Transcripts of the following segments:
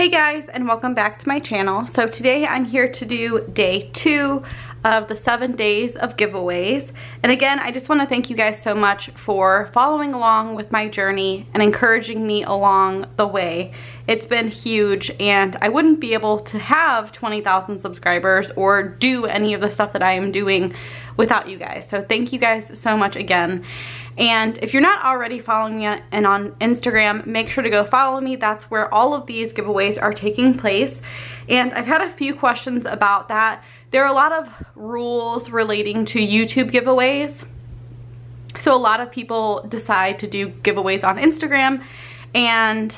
Hey guys, and welcome back to my channel. So today I'm here to do day 2 of the 7 days of giveaways. And again, I just want to thank you guys so much for following along with my journey and encouraging me along the way. It's been huge, and I wouldn't be able to have 20,000 subscribers or do any of the stuff that I am doing without you guys. So thank you guys so much again. And if you're not already following me on Instagram, make sure to go follow me. That's where all of these giveaways are taking place. And I've had a few questions about that. There are a lot of rules relating to YouTube giveaways. So a lot of people decide to do giveaways on Instagram, and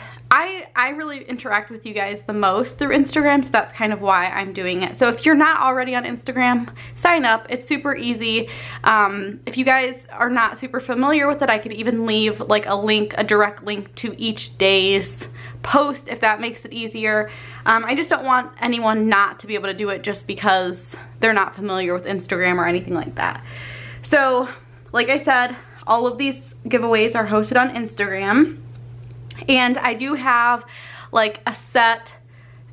I really interact with you guys the most through Instagram, so that's kind of why I'm doing it. So if you're not already on Instagram, sign up. It's super easy. If you guys are not super familiar with it, I could even leave like a link, a direct link to each day's post if that makes it easier. I just don't want anyone not to be able to do it just because they're not familiar with Instagram or anything like that. So like I said, all of these giveaways are hosted on Instagram. And I do have like a set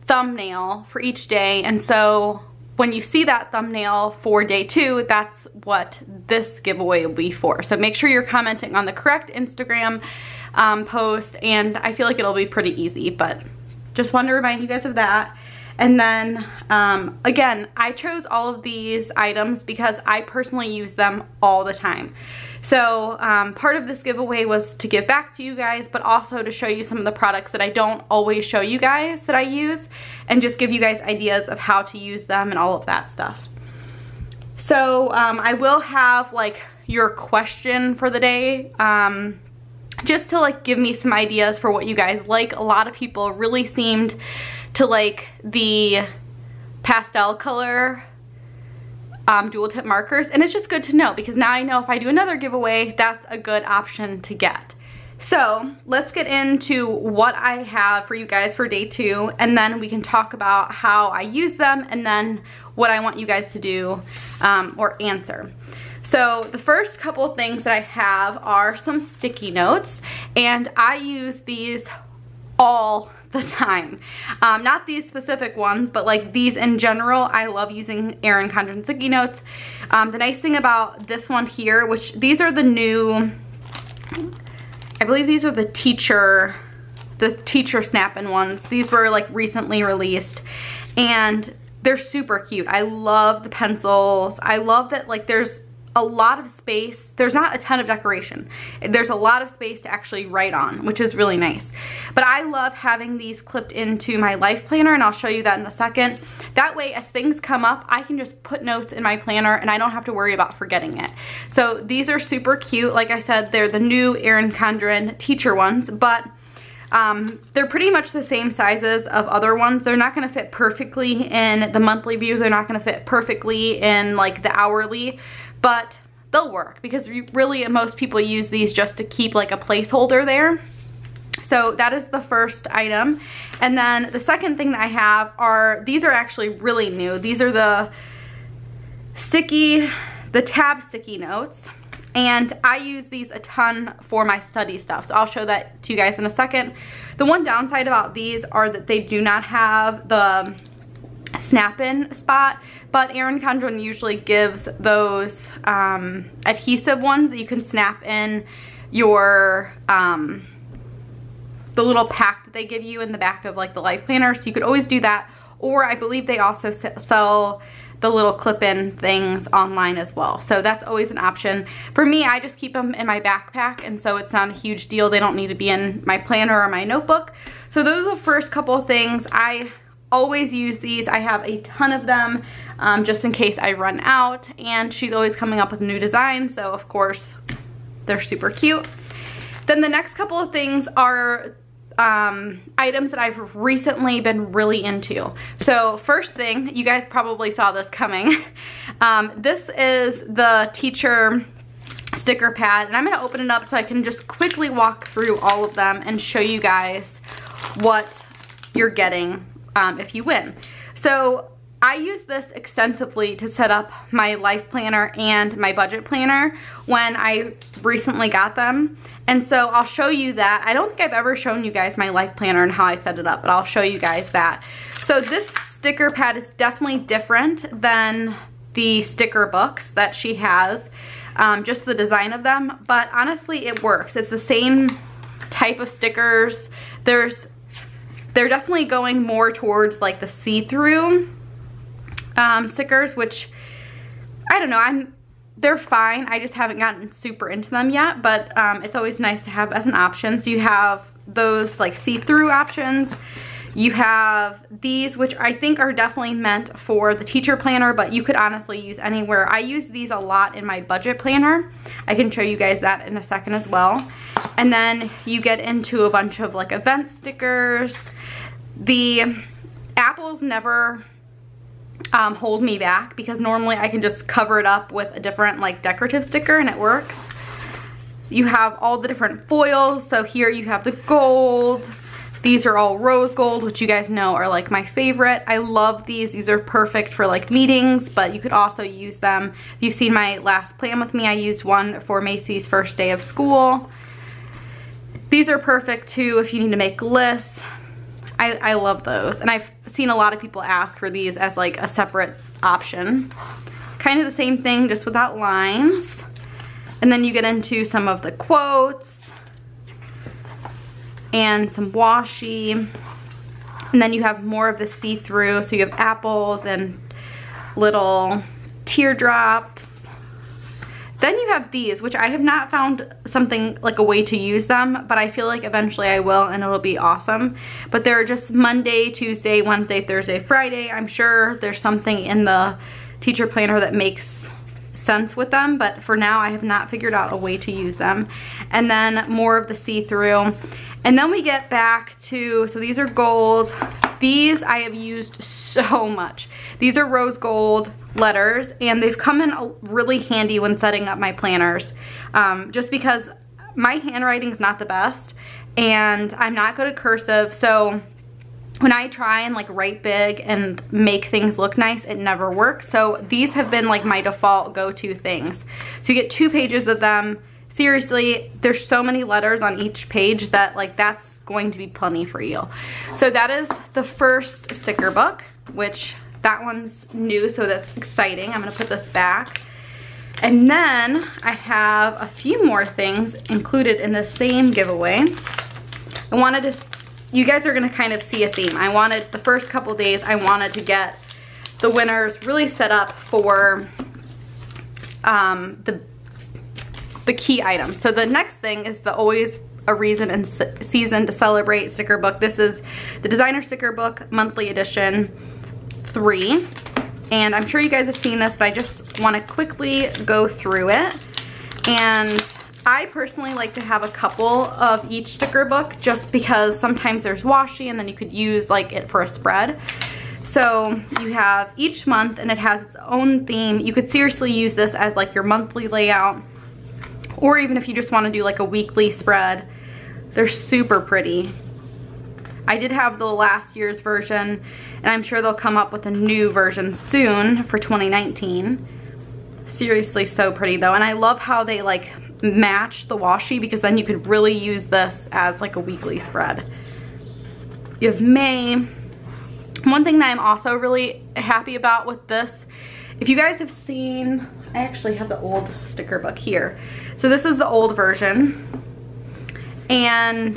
thumbnail for each day, and so when you see that thumbnail for day 2, that's what this giveaway will be for. So make sure you're commenting on the correct Instagram post, and I feel like it'll be pretty easy, but just wanted to remind you guys of that. And then again, I chose all of these items because I personally use them all the time. So part of this giveaway was to give back to you guys, but also to show you some of the products that I don't always show you guys that I use, and just give you guys ideas of how to use them and all of that stuff. So I will have like your question for the day, just to like give me some ideas for what you guys like. A lot of people really seemed to like the pastel color dual tip markers, and it's just good to know because now I know if I do another giveaway, that's a good option to get. So let's get into what I have for you guys for day 2, and then we can talk about how I use them and then what I want you guys to do or answer. So the first couple of things that I have are some sticky notes, and I use these all the time. Not these specific ones, but like these in general. I love using Erin Condren sticky notes. The nice thing about this one here, which these are the new, I believe these are the teacher snapping ones. These were like recently released, and they're super cute. I love the pencils. I love that like there's a lot of space. There's not a ton of decoration. There's a lot of space to actually write on, which is really nice. But I love having these clipped into my life planner, and I'll show you that in a second. That way, as things come up, I can just put notes in my planner and I don't have to worry about forgetting it. So these are super cute. Like I said, they're the new Erin Condren teacher ones, but they're pretty much the same sizes of other ones. They're not going to fit perfectly in the monthly views. They're not going to fit perfectly in like the hourly, but they'll work because really most people use these just to keep like a placeholder there. So that is the first item. And then the second thing that I have are, these are actually really new. These are the tab sticky notes. And I use these a ton for my study stuff. So I'll show that to you guys in a second. The one downside about these are that they do not have the snap-in spot, but Erin Condren usually gives those adhesive ones that you can snap in your the little pack that they give you in the back of like the life planner, so you could always do that. Or I believe they also sell the little clip-in things online as well, so that's always an option. For me, I just keep them in my backpack, and so it's not a huge deal. They don't need to be in my planner or my notebook. So those are the first couple of things. I always use these. I have a ton of them just in case I run out, and she's always coming up with new designs, so of course they're super cute. Then the next couple of things are items that I've recently been really into. So first thing, you guys probably saw this coming. This is the teacher sticker pad, and I'm going to open it up so I can just quickly walk through all of them and show you guys what you're getting if you win. So I use this extensively to set up my life planner and my budget planner when I recently got them. And so I'll show you that. I don't think I've ever shown you guys my life planner and how I set it up, but I'll show you guys that. So this sticker pad is definitely different than the sticker books that she has, just the design of them. But honestly, it works. It's the same type of stickers. They're definitely going more towards like the see-through stickers, which I don't know, they're fine. I just haven't gotten super into them yet, but it's always nice to have as an option. So you have those like see-through options. You have these, which I think are definitely meant for the teacher planner, but you could honestly use anywhere. I use these a lot in my budget planner. I can show you guys that in a second as well. And then you get into a bunch of like event stickers. The apples never hold me back because normally I can just cover it up with a different like decorative sticker and it works. You have all the different foils. So here you have the gold. These are all rose gold, which you guys know are like my favorite. I love these. These are perfect for like meetings, but you could also use them. You've seen my last plan with me. I used one for Macy's first day of school. These are perfect too if you need to make lists. I love those. And I've seen a lot of people ask for these as like a separate option. Kind of the same thing, just without lines. And then you get into some of the quotes and some washi, and then you have more of the see-through, so you have apples and little teardrops. Then you have these, which I have not found something like a way to use them, but I feel like eventually I will and it'll be awesome. But they're just Monday, Tuesday, Wednesday, Thursday, Friday. I'm sure there's something in the teacher planner that makes sense with them, but for now I have not figured out a way to use them. And then more of the see-through. And then we get back to, so these are gold. These I have used so much. These are rose gold letters, and they've come in really handy when setting up my planners. Just because my handwriting is not the best, and I'm not good at cursive, so when I try and like write big and make things look nice, it never works. So these have been like my default go-to things. So you get 2 pages of them. Seriously, there's so many letters on each page that like that's going to be plenty for you. So that is the first sticker book, which that one's new, so that's exciting. I'm gonna put this back. And then I have a few more things included in the same giveaway. I wanted to, you guys are gonna kind of see a theme. I wanted, the first couple days, I wanted to get the winners really set up for the key item. So the next thing is the Always a Reason and Season to Celebrate sticker book. This is the designer sticker book, monthly edition 3. And I'm sure you guys have seen this, but I just want to quickly go through it. And I personally like to have a couple of each sticker book just because sometimes there's washi and then you could use like it for a spread. So you have each month and it has its own theme. You could seriously use this as like your monthly layout, or even if you just want to do like a weekly spread. They're super pretty. I did have the last year's version, and I'm sure they'll come up with a new version soon for 2019. Seriously, so pretty though. And I love how they like match the washi, because then you could really use this as like a weekly spread. You have May. One thing that I'm also really happy about with this, if you guys have seen, I actually have the old sticker book here. So this is the old version. And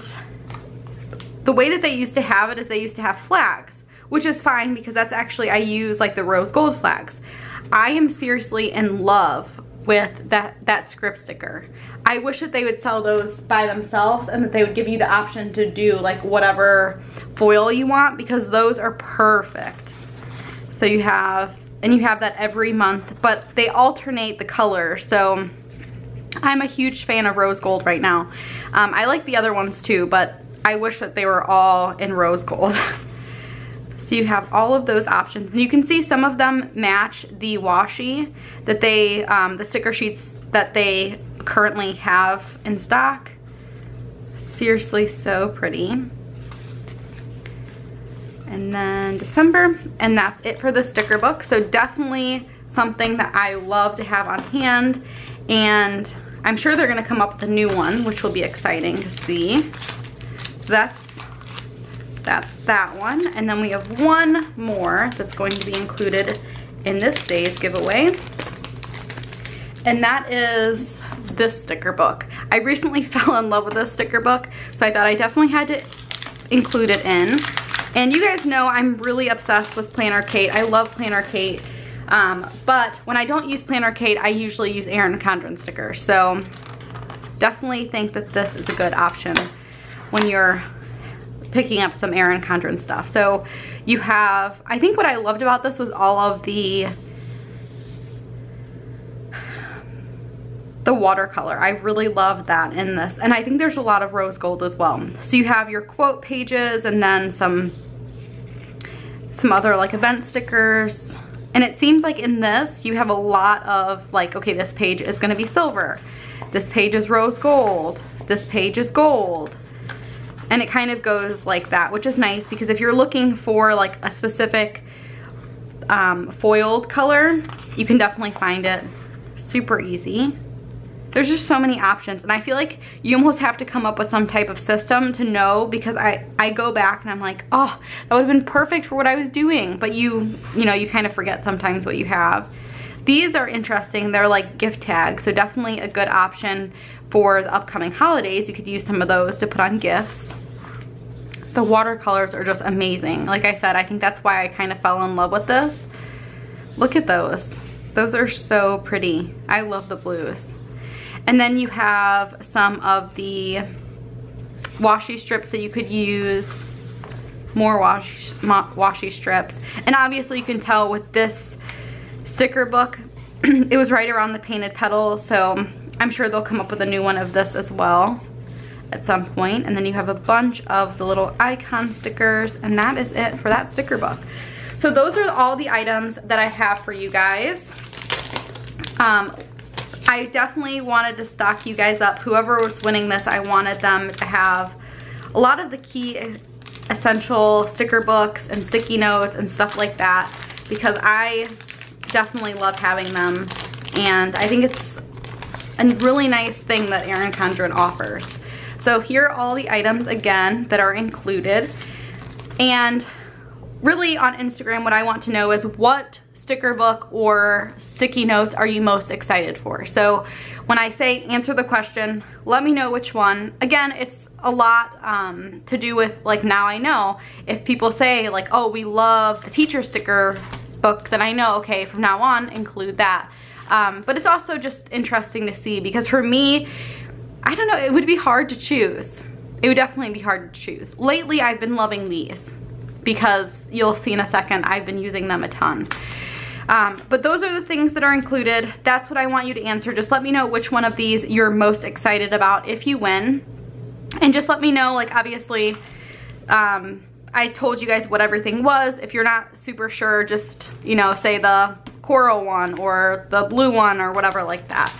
the way that they used to have it is they used to have flags, which is fine because that's actually, I use like the rose gold flags. I am seriously in love with that script sticker. I wish that they would sell those by themselves and that they would give you the option to do like whatever foil you want, because those are perfect. So you have, and you have that every month, but they alternate the color. So I'm a huge fan of rose gold right now. I like the other ones too, but I wish that they were all in rose gold. So you have all of those options. And you can see some of them match the washi that they, the sticker sheets that they currently have in stock. Seriously, so pretty. and then December, and that's it for the sticker book. So definitely something that I love to have on hand, and I'm sure they're gonna come up with a new one, which will be exciting to see. So that's that one, and then we have one more that's going to be included in this day's giveaway, and that is this sticker book. I recently fell in love with this sticker book, so I thought I definitely had to include it in. And you guys know I'm really obsessed with Planner Kate. I love Planner Kate. But when I don't use Planner Kate, I usually use Erin Condren stickers. So definitely think that this is a good option when you're picking up some Erin Condren stuff. So you have, I think what I loved about this was all of the watercolor. I really love that in this. And I think there's a lot of rose gold as well. So you have your quote pages and then some other like event stickers. And it seems like in this, you have a lot of like, okay, this page is gonna be silver. This page is rose gold. This page is gold. And it kind of goes like that, which is nice because if you're looking for like a specific foiled color, you can definitely find it super easy. There's just so many options, and I feel like you almost have to come up with some type of system to know, because I go back and I'm like, oh, that would have been perfect for what I was doing. But you know, you kind of forget sometimes what you have. These are interesting. They're like gift tags, so definitely a good option for the upcoming holidays. You could use some of those to put on gifts. The watercolors are just amazing. Like I said, I think that's why I kind of fell in love with this. Look at those. Those are so pretty. I love the blues. And then you have some of the washi strips that you could use, more washi strips. And obviously you can tell with this sticker book, it was right around the painted petals, so I'm sure they'll come up with a new one of this as well at some point. And then you have a bunch of the little icon stickers, and that is it for that sticker book. So those are all the items that I have for you guys. I definitely wanted to stock you guys up. Whoever was winning this, I wanted them to have a lot of the key essential sticker books and sticky notes and stuff like that, because I definitely love having them, and I think it's a really nice thing that Erin Condren offers. So here are all the items again that are included, and really on Instagram what I want to know is what sticker book or sticky notes are you most excited for. So when I say answer the question, let me know which one. Again, it's a lot to do with, like, now I know if people say like, oh, we love the teacher sticker book, then I know, okay, from now on include that. But it's also just interesting to see, because for me, I don't know, it would be hard to choose. It would definitely be hard to choose. Lately I've been loving these, because you'll see in a second, I've been using them a ton. But those are the things that are included. That's what I want you to answer. Just let me know which one of these you're most excited about if you win. And just let me know, like, obviously, I told you guys what everything was. If you're not super sure, just, you know, say the coral one or the blue one or whatever like that.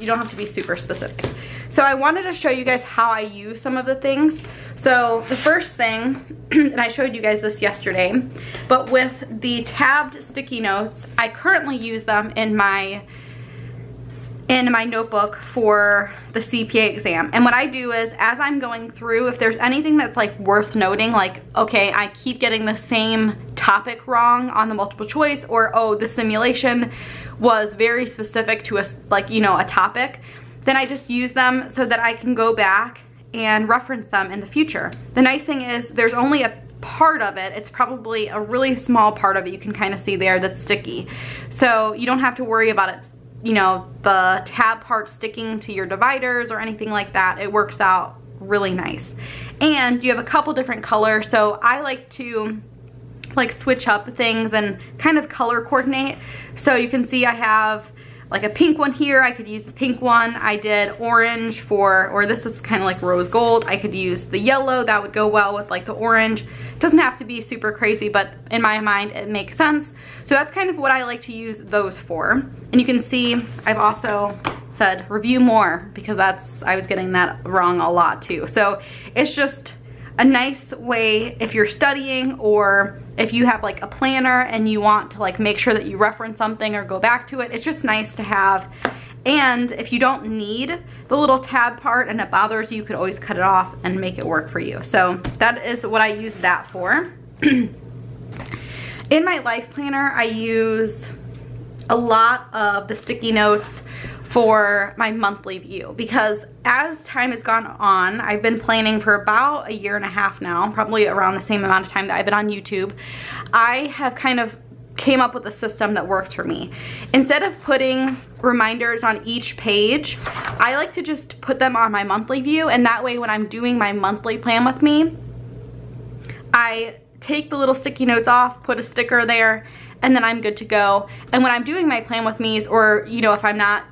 You don't have to be super specific. So I wanted to show you guys how I use some of the things. So the first thing, and I showed you guys this yesterday, but with the tabbed sticky notes, I currently use them in my notebook for the CPA exam. And what I do is, as I'm going through, if there's anything that's like worth noting, like, okay, I keep getting the same topic wrong on the multiple choice, or, oh, the simulation was very specific to a, like, you know, a topic, then I just use them so that I can go back and reference them in the future. The nice thing is there's only a part of it, it's probably a really small part of it you can kind of see there that's sticky. So you don't have to worry about it, you know, the tab part sticking to your dividers or anything like that. It works out really nice. And you have a couple different colors, so I like to like switch up things and kind of color coordinate. So you can see I have like a pink one here, I could use the pink one. I did orange for, or this is kind of like rose gold. I could use the yellow, that would go well with like the orange. Doesn't have to be super crazy, but in my mind it makes sense. So that's kind of what I like to use those for. And you can see I've also said review more, because I was getting that wrong a lot too. So it's just a nice way if you're studying or if you have like a planner and you want to like make sure that you reference something or go back to it. It's just nice to have. And if you don't need the little tab part and it bothers you, you could always cut it off and make it work for you. So that is what I use that for. In my life planner, I use a lot of the sticky notes for my monthly view, because as time has gone on, I've been planning for about a year and a half now, probably around the same amount of time that I've been on YouTube. I have kind of came up with a system that works for me. Instead of putting reminders on each page, I like to just put them on my monthly view, and that way when I'm doing my monthly plan with me, I take the little sticky notes off, put a sticker there, and then I'm good to go. And when I'm doing my plan with me's, or you know, if I'm not,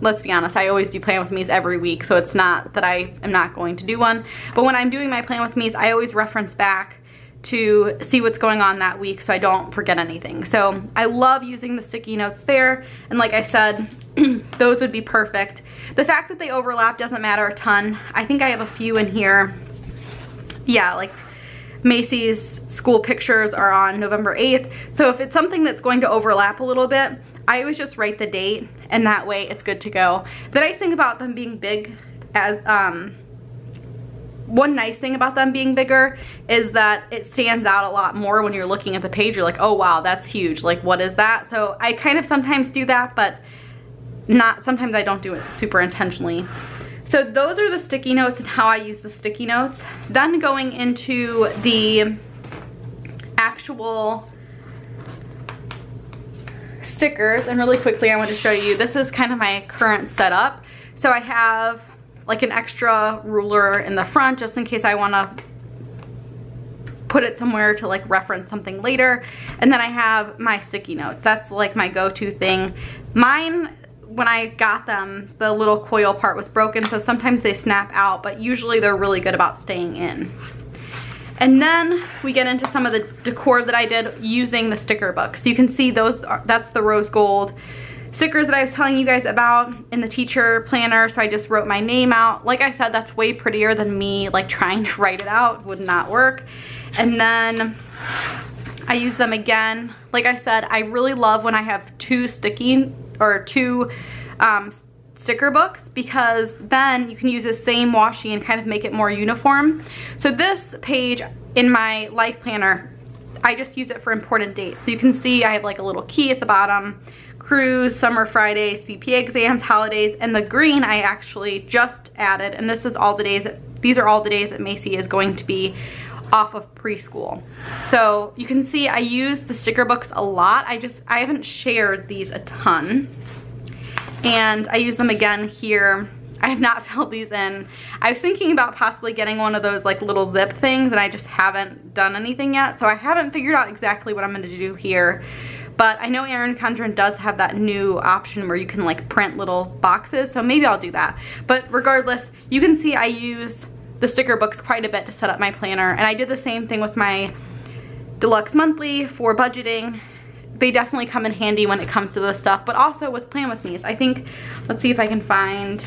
let's be honest, I always do plan with me's every week, so it's not that I am not going to do one. But when I'm doing my plan with me's, I always reference back to see what's going on that week so I don't forget anything. So I love using the sticky notes there, and like I said, those would be perfect. The fact that they overlap doesn't matter a ton. I think I have a few in here. Yeah, like Macy's school pictures are on November 8th. So if it's something that's going to overlap a little bit, I always just write the date, and that way it's good to go. The nice thing about them being big as, one nice thing about them being bigger is that it stands out a lot more when you're looking at the page. You're like, oh wow, that's huge. Like, what is that? So I kind of sometimes do that, but not, sometimes I don't do it super intentionally. So those are the sticky notes and how I use the sticky notes. Then going into the actual stickers, and really quickly I want to show you, this is kind of my current setup. So I have like an extra ruler in the front just in case I want to put it somewhere to like reference something later. And then I have my sticky notes. That's like my go-to thing. Mine, when I got them, the little coil part was broken, so sometimes they snap out, but usually they're really good about staying in. And then we get into some of the decor that I did using the sticker book. So you can see those are, that's the rose gold stickers that I was telling you guys about in the teacher planner. So I just wrote my name out. Like I said, that's way prettier than me like trying to write it out. Would not work. And then I use them again. Like I said, I really love when I have two sticker books, because then you can use the same washi and kind of make it more uniform. So this page in my life planner, I just use it for important dates. So you can see I have like a little key at the bottom, cruise, summer Friday, CPA exams, holidays, and the green I actually just added, and this is all the days, these are all the days that Macy is going to be off of preschool. So you can see I use the sticker books a lot. I haven't shared these a ton, and I use them again here. I have not filled these in. I was thinking about possibly getting one of those like little zip things, and I just haven't done anything yet, so I haven't figured out exactly what I'm going to do here. But I know Erin Condren does have that new option where you can like print little boxes, so maybe I'll do that. But regardless, you can see I use the sticker books quite a bit to set up my planner, and I did the same thing with my deluxe monthly for budgeting. They definitely come in handy when it comes to this stuff, but also with plan with me's. I think, let's see if I can find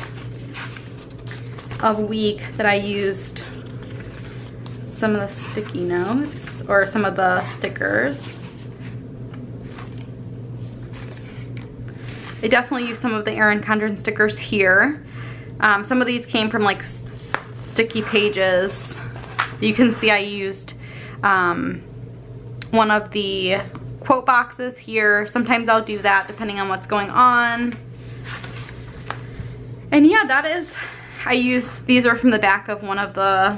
a week that I used some of the sticky notes or some of the stickers. I definitely used some of the Erin Condren stickers here. Some of these came from like sticky pages. You can see I used one of the quote boxes here. Sometimes I'll do that depending on what's going on. And yeah, that is, I use, these are from the back of one of the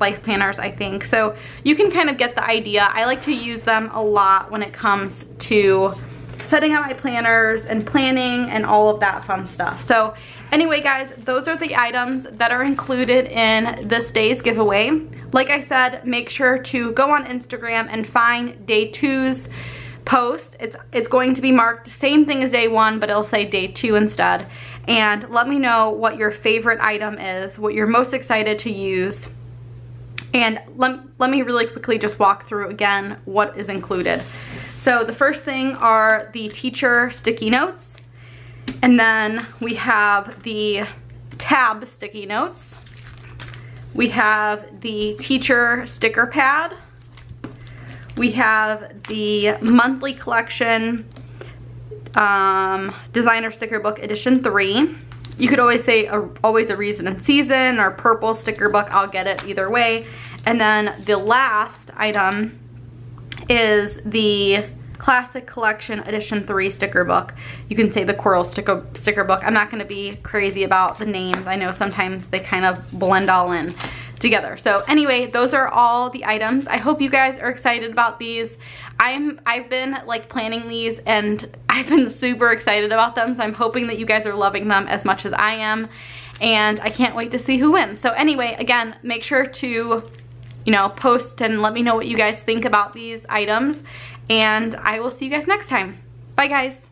life planners, I think. So you can kind of get the idea. I like to use them a lot when it comes to setting up my planners and planning and all of that fun stuff. So anyway, guys, those are the items that are included in this day's giveaway. Like I said, make sure to go on Instagram and find day 2's post. It's going to be marked the same thing as day 1, but it'll say day 2 instead. And let me know what your favorite item is, what you're most excited to use. And let me really quickly just walk through again what is included. So the first thing are the teacher sticky notes, and then we have the tab sticky notes, We have the teacher sticker pad. We have the monthly collection designer sticker book edition 3. You could always say always a reason and season, or purple sticker book. I'll get it either way. And then the last item is the classic collection edition 3 sticker book. You can say the coral sticker book. I'm not going to be crazy about the names. I know sometimes they kind of blend all in together. So anyway, those are all the items. I hope you guys are excited about these. I've been like planning these and I've been super excited about them, so I'm hoping that you guys are loving them as much as I am, and I can't wait to see who wins. So anyway, again, make sure to, you know, post and let me know what you guys think about these items, and I will see you guys next time. Bye guys.